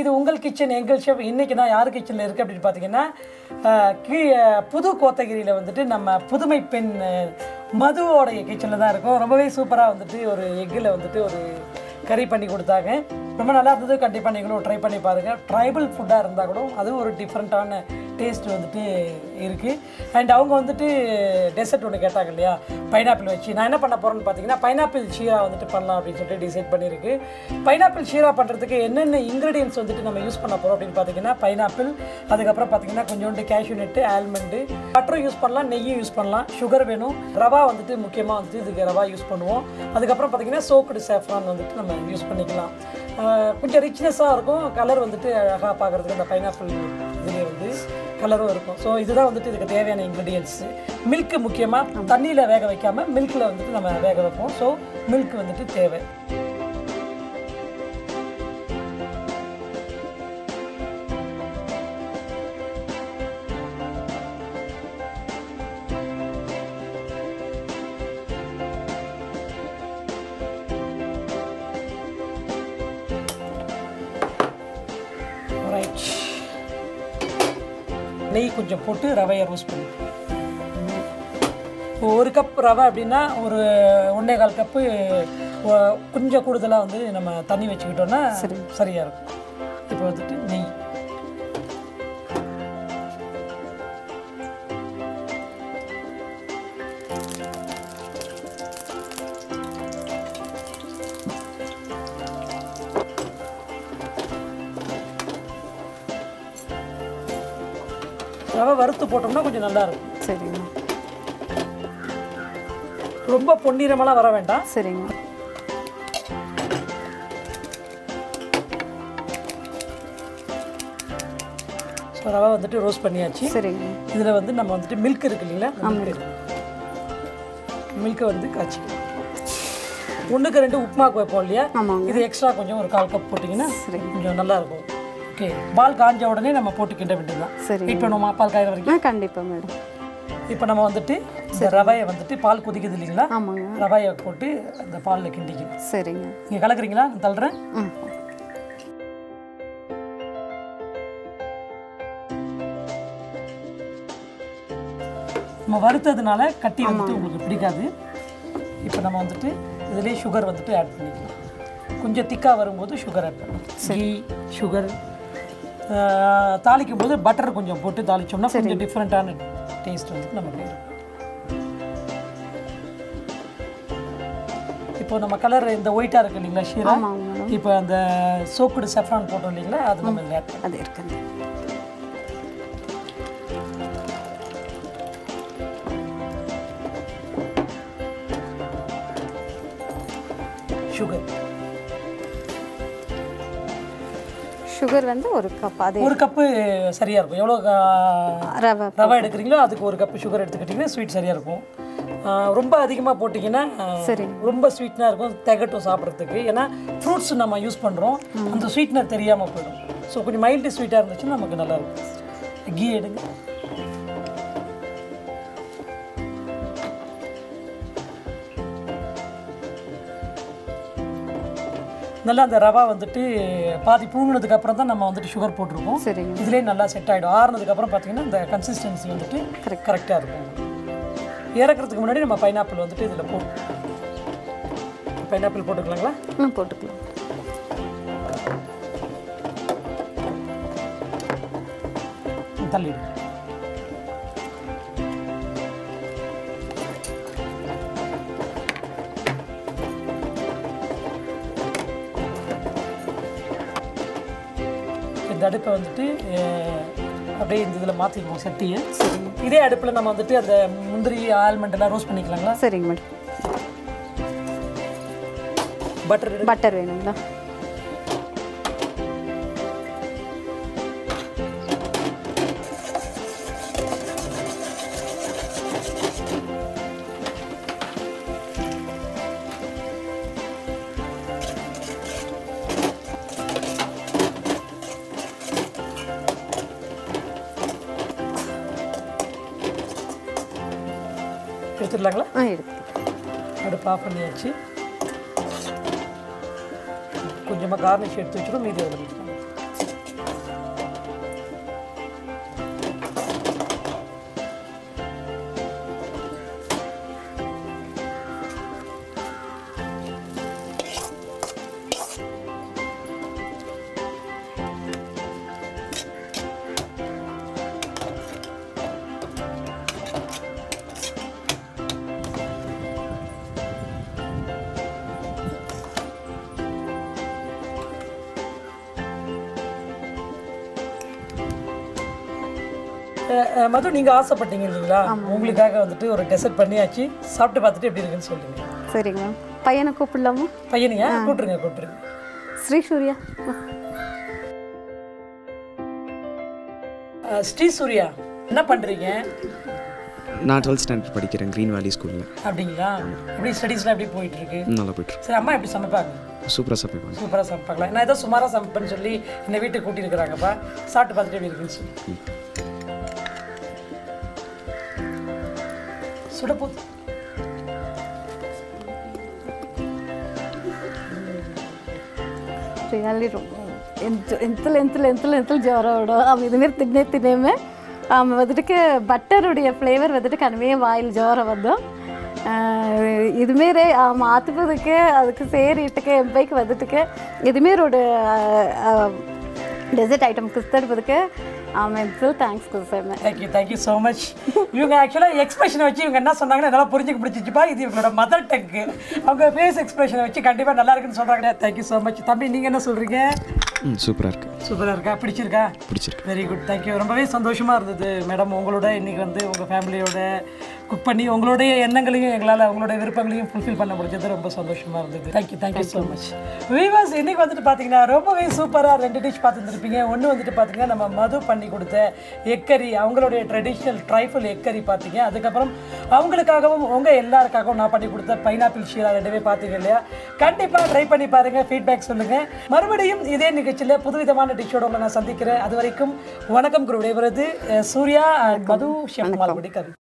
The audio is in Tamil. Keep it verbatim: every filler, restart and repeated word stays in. இது உங்கள் கிச்சன் எங்கள் ஷெஃப். இன்றைக்கி நான் யார் கிச்சனில் இருக்குது அப்படின்னு பார்த்தீங்கன்னா, கீ புது கோத்தகிரியில் வந்துட்டு நம்ம புதுமை பெண் மதுவோடைய கிச்சனில் தான் இருக்கும். ரொம்பவே சூப்பராக வந்துட்டு ஒரு எக்கில் வந்துட்டு ஒரு கறி பண்ணி கொடுத்தாங்க. ரொம்ப நல்லா இருந்தது. கண்டிப்பாக நீங்களும் ட்ரை பண்ணி பாருங்கள். ட்ரைபல் ஃபுட்டாக இருந்தால் கூட அதுவும் ஒரு டிஃப்ரெண்ட்டான டேஸ்ட் வந்துட்டு இருக்குது. அண்ட் அவங்க வந்துட்டு டெசர்ட் ஒன்று கேட்டாங்க இல்லையா, பைனாப்பிள் வச்சு. நான் என்ன பண்ண போகிறேன்னு பார்த்தீங்கன்னா, பைனாப்பிள் ஷீரா வந்துட்டு பண்ணலாம் அப்படின்னு சொல்லிட்டு டிசைட் பண்ணியிருக்கு. பைனாப்பிள் ஷீரா பண்ணுறதுக்கு என்னென்ன இன்க்ரீடியன்ட்ஸ் வந்துட்டு நம்ம யூஸ் பண்ண போகிறோம் அப்படின்னு பார்த்தீங்கன்னா, பைனாப்பிள், அதுக்கப்புறம் பார்த்தீங்கன்னா கொஞ்சோண்டு கேஷ்யூ நட்டு, ஆல்மண்டு, பட்டரும் யூஸ் பண்ணலாம், நெய்யும் யூஸ் பண்ணலாம், சுகர் வேணும், ரவா வந்துட்டு முக்கியமாக வந்துட்டு இதுக்கு ரவா யூஸ் பண்ணுவோம். அதுக்கப்புறம் பார்த்தீங்கன்னா சோக்குடு சேஃப்ரான் வந்துட்டு நம்ம யூஸ் பண்ணிக்கலாம். கொஞ்சம் ரிச்னஸாக இருக்கும், கலர் வந்துட்டு அழகாக பார்க்குறதுக்கு அந்த பைனாப்பிள் இதுலேயே வந்து கலரும் இருக்கும். ஸோ இதுதான் வந்துட்டு இதுக்கு தேவையான இன்க்ரீடியன்ட்ஸு. மில்க்கு முக்கியமாக தண்ணியில் வேக வைக்காமல் மில்கில் வந்துட்டு நம்ம வேக வைப்போம். ஸோ மில்க் வந்துட்டு தேவை. நெய் கொஞ்சம் போட்டு ரவையை ரோஸ்ட் பண்ணிக்கலாம். ஒரு கப் ரவை அப்படின்னா ஒரு ஒன்றே கால் கப்பு கொஞ்சம் கூடுதலாக வந்து நம்ம தண்ணி வச்சுக்கிட்டோன்னா சரி சரியாக இருக்கும். இப்போ வந்துட்டு நெய் ரவை வறுத்து போட்டோம்னா கொஞ்சம் நல்லா இருக்கும். சரிங்க. ரொம்ப பொன்னிறமெல்லாம் வர வேண்டாம். சரிங்க. ரவை வந்துட்டு ரோஸ்ட் பண்ணியாச்சு. சரிங்க. இதில் வந்து நம்ம வந்துட்டு மில்க் இருக்கு இல்லைங்களா, மில்கை வந்து காய்ச்சிக்கலாம். ஒன்றுக்கு ரெண்டு உப்புமாக்கு வைப்போம் இல்லையா, இது எக்ஸ்ட்ரா கொஞ்சம் ஒரு கால் கப் போட்டிங்கன்னா கொஞ்சம் நல்லாயிருக்கும். ஓகே, பால் காஞ்ச உடனே நம்ம போட்டு கிண்ட வேண்டியதுதான். சரி, வெயிட் பண்ணுவோமா பால் காயிற வரைக்கும்? கண்டிப்பாக மேடம். இப்போ நம்ம வந்துட்டு இந்த ரவையை வந்துட்டு பால் கொதிக்குது இல்லைங்களா, ரவையை போட்டு அந்த பாலில் கிண்டிக்கணும். சரிங்க. நீங்கள் கலக்குறீங்களா? நான் தள்ளுறேன். நம்ம வறுத்ததுனால கட்டி வந்துட்டு உங்களுக்கு பிடிக்காது. இப்போ நம்ம வந்துட்டு இதிலே சுகர் வந்துட்டு ஆட் பண்ணிக்கலாம். கொஞ்சம் திக்காக வரும்போது சுகர் ஆட் பண்ணலாம். சரி, சுகர் தாளிக்கும் போது பட்டர் கொஞ்சம் போட்டு தாளிச்சோம்னா கொஞ்சம் டிஃப்ரெண்ட்டான டேஸ்ட் வந்து நமக்கு இருக்கும். இப்போ நம்ம கலர் இந்த ஒயிட்டாக இருக்கு இல்லைங்களா ஷீரா, இப்போ அந்த சோக்குடு சஃப்ரான் போட்டோம் இல்லைங்களா, அது நம்ம ஆட் அது இருக்குது. சுகர் சுகர் வந்து ஒரு கப், அது ஒரு கப்பு சரியாக இருக்கும். எவ்வளோ ரவை ரவை எடுக்கிறீங்களோ அதுக்கு ஒரு கப்பு சுகர் எடுத்துக்கிட்டிங்கன்னா ஸ்வீட் சரியாக இருக்கும். ரொம்ப அதிகமாக போட்டிங்கன்னா சரி ரொம்ப ஸ்வீட்னாக இருக்கும், திகட்டும் சாப்பிட்றதுக்கு. ஏன்னா ஃப்ரூட்ஸ் நம்ம யூஸ் பண்ணுறோம், அந்த ஸ்வீட்னர் தெரியாமல் போயிடும். ஸோ கொஞ்சம் மைல்டு ஸ்வீட்டாக இருந்துச்சுன்னா நமக்கு நல்லாயிருக்கும். கீ எடுங்க. நல்லா அந்த ரவா வந்துட்டு பாதி பூங்கினதுக்கு அப்புறம் தான் நம்ம வந்துட்டு சுகர் போட்டிருக்கோம். சரி, இதுலேயே நல்லா செட் ஆகிடும். ஆறுனதுக்கப்புறம் பார்த்தீங்கன்னா இந்த கன்சிஸ்டன்சி வந்துட்டு கரெக்ட் கரெக்டாக இருக்கும். இறக்குறதுக்கு முன்னாடி நம்ம பைனாப்பிள் வந்துட்டு இதில் போட்டு பைனாப்பிள் போட்டுக்கலாங்களா? ம், போட்டுக்கலாம். தள்ளிடு. இந்த அடுப்பை வந்துட்டு அப்படியே இந்த இதில் மாற்றிக்குவோம் சட்டியை. சரி, இதே அடுப்பில் நம்ம வந்துட்டு அந்த முந்திரி ஆல்மண்டெல்லாம் ரோஸ்ட் பண்ணிக்கலாங்களா? சரிங்க மேடம். பட்டர் பட்டர் வேணுங்களா? எடுத்துடலாங்களா? ஆ எடுத்துக்கலாம். அடுப்பு ஆஃப் பண்ணியாச்சு. கொஞ்சமாக கார்னிஷ் எடுத்து வச்சுரும் மீதி எடுத்துக்கலாம். மது, நீங்க ஆசைப்பட்டீங்க இல்லைங்களா, உங்களுக்காக வந்துட்டு ஒரு டெசர்ட் பண்ணியாச்சு. சாப்பிட்டு பார்த்துட்டு எப்படி இருக்குன்னு சொல்லுங்க. சரிங்க, பையனை கூப்பிடலாமா? பையனையா? கூப்பிட்டுருங்க கூப்பிட்டுருங்க. ஸ்ரீ சூர்யா, ஸ்ரீ சூர்யா என்ன பண்றீங்க? நான் ட்வெல்த் ஸ்டாண்டர்ட் படிக்கிறேன், கிரீன் வேலி ஸ்கூலில். அப்படிங்களா? எப்படி ஸ்டடீஸ்லாம் எப்படி போயிட்டு இருக்கு? நல்லா போயிட்டு இருக்கு. சரி, அம்மா எப்படி சமைப்பாங்க? சூப்பராக சமைப்பாங்க. சூப்பராக சமைப்பாங்களா? நான் ஏதோ சுமாராக சமைப்பேன்னு சொல்லி இந்த வீட்டுக்கு கூட்டியிருக்கிறாங்கப்பா. சாப்பிட்டு பார்த்துட்டு எப்படி இருக்குன்னு சொல்லி சுட போது ఎంతలు ఎంతలు ఎంతలు ఎంతలు జోరవడం ఆ మీద తినే తినేమే ఆమె వదిలికి బట్టరుడియ ఫ్లేవర్ వదిలి కనమే వాయిల్ జోరవద్దు இதுமாரி மாற்றுறதுக்கு அதுக்கு சேரிட்டுக்கு என் பைக்கு வந்துட்டுக்கு இதுமாரி ஒரு டெசர்ட் ஐட்டம் கிறிஸ்தடுப்பதுக்கு ஆமாம் sir, thanks Guru sir. Thank you thank you so much. இவங்க ஆக்சுவலாக எக்ஸ்பிரஷனை வச்சு இவங்க என்ன சொன்னாங்கன்னா நல்லா புரிஞ்சுக்க பிடிச்சிச்சுப்பா, இது இவங்களோட மதர் டங். அவங்க ஃபேஸ் எக்ஸ்பிரஷனை வச்சு கண்டிப்பாக நல்லா இருக்குன்னு சொல்கிறாங்க. Thank you so much. தம்பி, நீங்கள் என்ன சொல்கிறீங்க? ம், சூப்பராக இருக்குது. சூப்பராக இருக்கா? பிடிச்சிருக்கா? பிடிச்சிருக்கு. Very good, thank you. ரொம்பவே சந்தோஷமாக இருந்தது மேடம் உங்களோட. இன்றைக்கி வந்து உங்கள் ஃபேமிலியோட குக் பண்ணி உங்களுடைய எண்ணங்களையும் எங்களால் உங்களுடைய விருப்பங்களையும் ஃபுல்ஃபில் பண்ண முடிஞ்சது. ரொம்ப சந்தோஷமாக இருந்தது. Thank you thank you so much. Viewers, இன்றைக்கி வந்துட்டு பார்த்தீங்கன்னா ரொம்பவே சூப்பராக ரெண்டு டிஷ் பார்த்துருந்துருப்பீங்க. ஒன்று வந்துட்டு பார்த்தீங்கன்னா நம்ம மது பண்ணி கொடுத்த எக்கரி, அவங்களுடைய ட்ரெடிஷ்னல் ட்ரைஃபல் எக்கரி பார்த்தீங்க. அதுக்கப்புறம் அவங்களுக்காகவும் உங்கள் எல்லாருக்காகவும் நான் பண்ணி கொடுத்த பைனாப்பிள் ஷீரா ரெண்டுமே பார்த்தீங்க இல்லையா? கண்டிப்பாக ட்ரை பண்ணி பாருங்கள், ஃபீட்பேக் சொல்லுங்கள். மறுபடியும் இதே நிகழ்ச்சியில் புதுவிதமான டிஷ்ஷோட உங்களை நான் சந்திக்கிறேன். அது வரைக்கும் வணக்கம். குருடைய சூர்யா மது ஷெஃப் மால்குடி கவி.